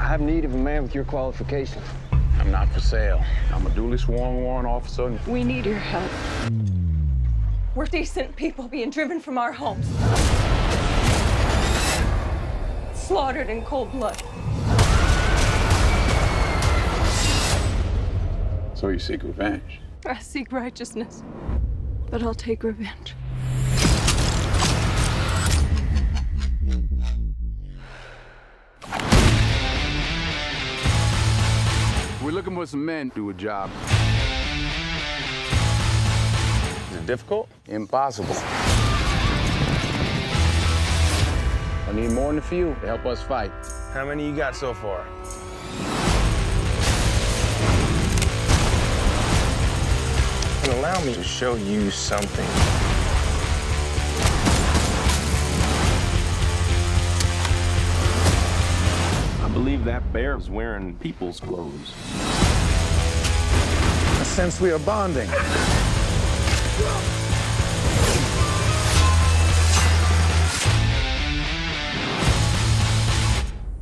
I have need of a man with your qualifications. I'm not for sale. I'm a duly sworn warrant officer. And we need your help. We're decent people being driven from our homes. Slaughtered in cold blood. So you seek revenge? I seek righteousness, but I'll take revenge. We're looking for some men to do a job. Is it difficult? Impossible. I need more than a few to help us fight. How many you got so far? And allow me to show you something. I believe that bear is wearing people's clothes. I sense we are bonding.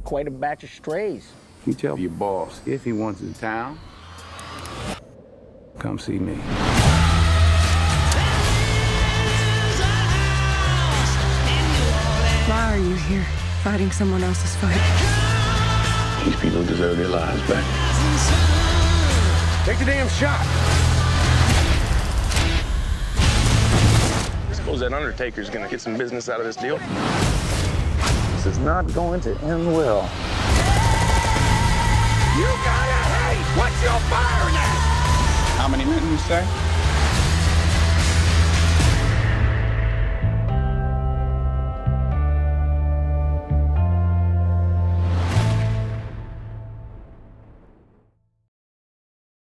Quite a batch of strays. You tell your boss if he wants in town, come see me. Why are you here fighting someone else's fight? These people deserve their lives back. Take the damn shot! I suppose that undertaker's gonna get some business out of this deal. This is not going to end well. You gotta hate what you're firing at! How many men, you say?